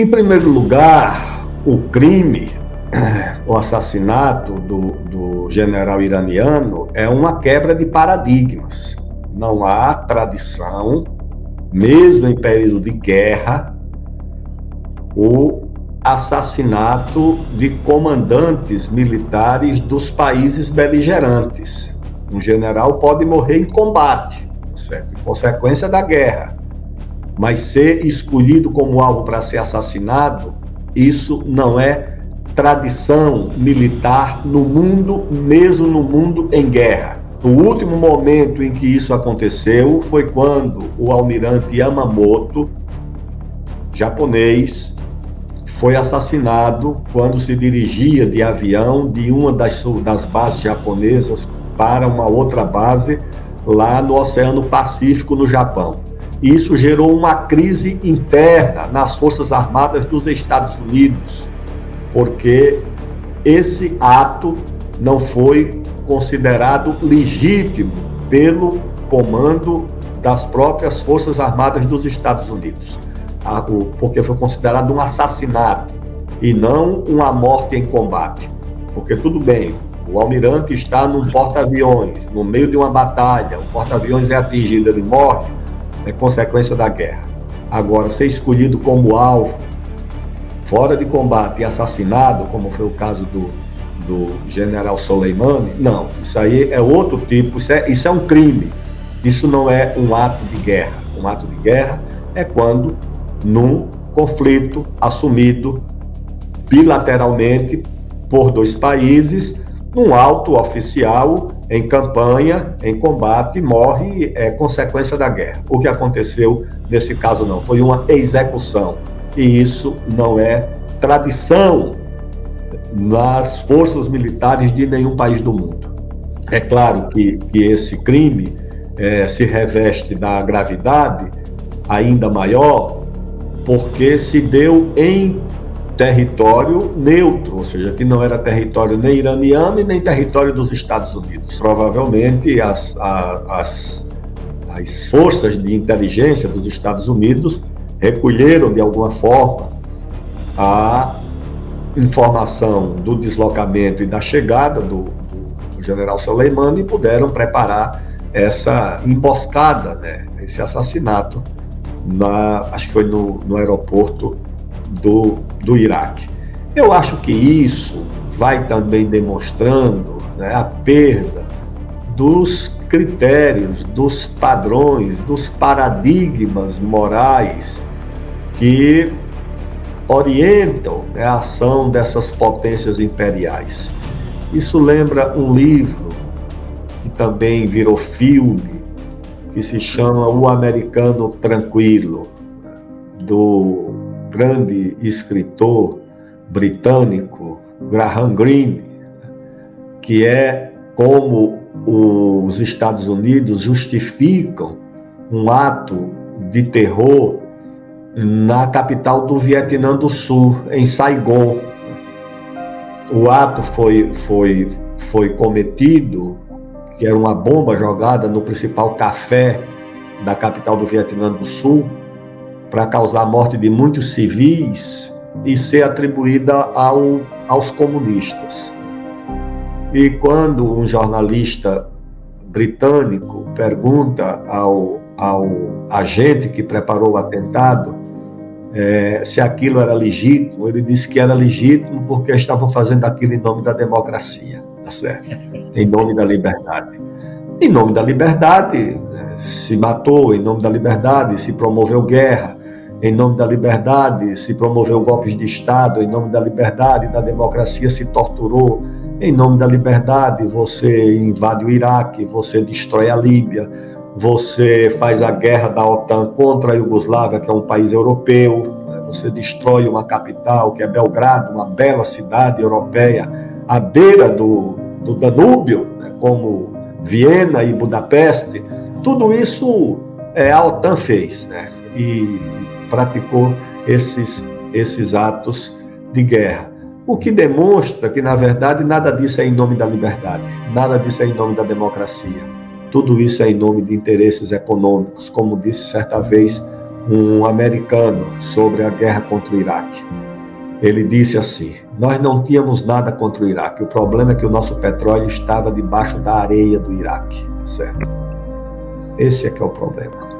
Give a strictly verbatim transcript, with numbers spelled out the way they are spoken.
Em primeiro lugar, o crime, o assassinato do, do general iraniano é uma quebra de paradigmas. Não há tradição, mesmo em período de guerra, o assassinato de comandantes militares dos países beligerantes. Um general pode morrer em combate, certo? Em consequência da guerra, mas ser escolhido como alvo para ser assassinado, isso não é tradição militar no mundo, mesmo no mundo em guerra. O último momento em que isso aconteceu foi quando o almirante Yamamoto, japonês, foi assassinado quando se dirigia de avião de uma das, das bases japonesas para uma outra base lá no Oceano Pacífico, no Japão. Isso gerou uma crise interna nas Forças Armadas dos Estados Unidos, porque esse ato não foi considerado legítimo pelo comando das próprias Forças Armadas dos Estados Unidos, porque foi considerado um assassinato e não uma morte em combate. Porque tudo bem, o almirante está num porta-aviões, no meio de uma batalha, o porta-aviões é atingido, ele morre, é consequência da guerra. Agora, ser escolhido como alvo, fora de combate e assassinado, como foi o caso do, do general Soleimani, não, isso aí é outro tipo, isso é, isso é um crime, isso não é um ato de guerra. Um ato de guerra é quando, num conflito assumido bilateralmente por dois países, um alto oficial em campanha, em combate, morre, é consequência da guerra. O que aconteceu nesse caso não, foi uma execução, e isso não é tradição nas forças militares de nenhum país do mundo. É claro que, que esse crime é, se reveste da gravidade ainda maior, porque se deu em território neutro, ou seja, que não era território nem iraniano e nem território dos Estados Unidos. Provavelmente as, a, as, as forças de inteligência dos Estados Unidos recolheram de alguma forma a informação do deslocamento e da chegada do, do, do general Soleimani e puderam preparar essa emboscada, né, esse assassinato, na, acho que foi no, no aeroporto Do, do Iraque. Eu acho que isso vai também demonstrando, né, a perda dos critérios, dos padrões, dos paradigmas morais que orientam, né, a ação dessas potências imperiais. Isso lembra um livro que também virou filme, que se chama O Americano Tranquilo, do grande escritor britânico Graham Greene, que é como os Estados Unidos justificam um ato de terror na capital do Vietnã do Sul, em Saigon. O ato foi, foi, foi cometido, que era uma bomba jogada no principal café da capital do Vietnã do Sul, para causar a morte de muitos civis e ser atribuída ao, aos comunistas. E quando um jornalista britânico pergunta ao, ao agente que preparou o atentado é, se aquilo era legítimo, ele disse que era legítimo porque estavam fazendo aquilo em nome da democracia, tá certo? Em nome da liberdade. Em nome da liberdade se matou, em nome da liberdade se promoveu guerra, em nome da liberdade se promoveu golpes de Estado, em nome da liberdade e da democracia se torturou, em nome da liberdade você invade o Iraque, você destrói a Líbia, você faz a guerra da OTAN contra a Iugoslávia, que é um país europeu, você destrói uma capital, que é Belgrado, uma bela cidade europeia, à beira do, do Danúbio, como Viena e Budapeste. Tudo isso é, a OTAN fez, né? E praticou esses, esses atos de guerra. O que demonstra que, na verdade, nada disso é em nome da liberdade, nada disso é em nome da democracia. Tudo isso é em nome de interesses econômicos, como disse certa vez um americano sobre a guerra contra o Iraque. Ele disse assim: nós não tínhamos nada contra o Iraque, o problema é que o nosso petróleo estava debaixo da areia do Iraque, tá certo? Esse é que é o problema.